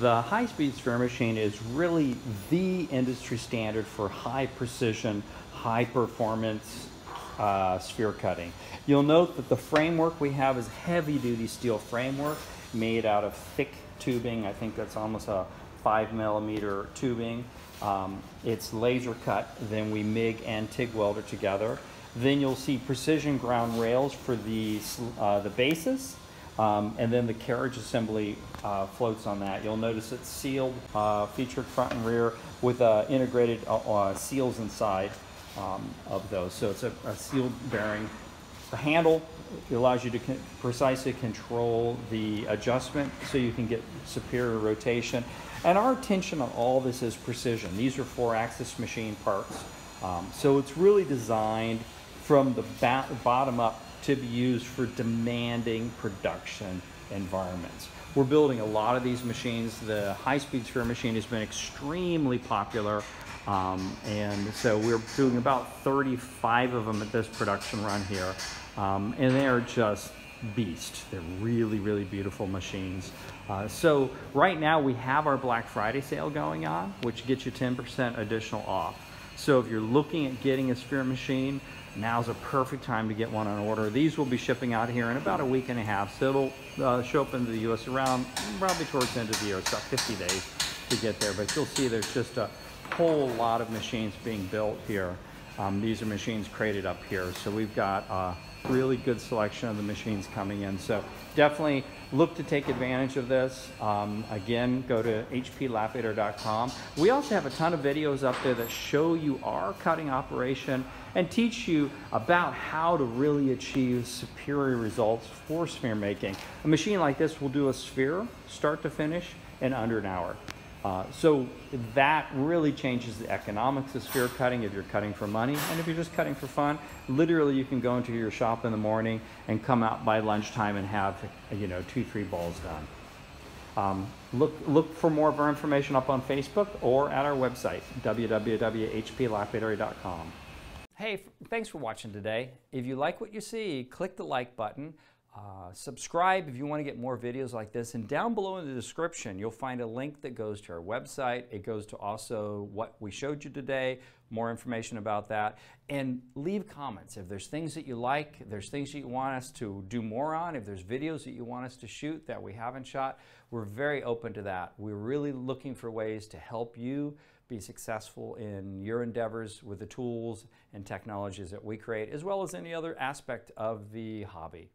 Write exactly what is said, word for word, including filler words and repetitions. The high-speed stir machine is really the industry standard for high-precision, high-performance uh, sphere cutting. You'll note that the framework we have is heavy-duty steel framework made out of thick tubing. I think that's almost a five millimeter tubing. Um, it's laser cut. Then we MIG and TIG welder together. Then you'll see precision ground rails for the uh, the bases. Um, and then the carriage assembly uh, floats on that. You'll notice it's sealed, uh, featured front and rear with uh, integrated uh, uh, seals inside um, of those. So it's a, a sealed bearing. The handle allows you to con precisely control the adjustment so you can get superior rotation. And our attention on all this is precision. These are four-axis machine parts. Um, so it's really designed from the bottom up to be used for demanding production environments. We're building a lot of these machines. The high-speed sphere machine has been extremely popular, um, and so we're doing about thirty-five of them at this production run here, um, and they are just beasts. They're really, really beautiful machines. Uh, so right now we have our Black Friday sale going on, which gets you ten percent additional off. So if you're looking at getting a sphere machine, now's a perfect time to get one on order. These will be shipping out here in about a week and a half, so it'll uh, show up into the U S around probably towards the end of the year. It's about fifty days to get there, but you'll see there's just a whole lot of machines being built here. Um, these are machines crated up here, so we've got a really good selection of the machines coming in. So definitely look to take advantage of this. Um, again, go to h p lapidator dot com. We also have a ton of videos up there that show you our cutting operation and teach you about how to really achieve superior results for sphere making. A machine like this will do a sphere, start to finish, in under an hour. Uh, so that really changes the economics of sphere cutting if you're cutting for money. And if you're just cutting for fun, literally you can go into your shop in the morning and come out by lunchtime and have, you know, two, three balls done. Um, look, look for more of our information up on Facebook or at our website, w w w dot h p lapidary dot com. Hey, thanks for watching today. If you like what you see, click the like button. Uh, subscribe if you want to get more videos like this, and down below in the description you'll find a link that goes to our website. It goes to also what we showed you today, more information about that, and leave comments if there's things that you like, there's things that you want us to do more on, if there's videos that you want us to shoot that we haven't shot. We're very open to that. We're really looking for ways to help you be successful in your endeavors with the tools and technologies that we create, as well as any other aspect of the hobby.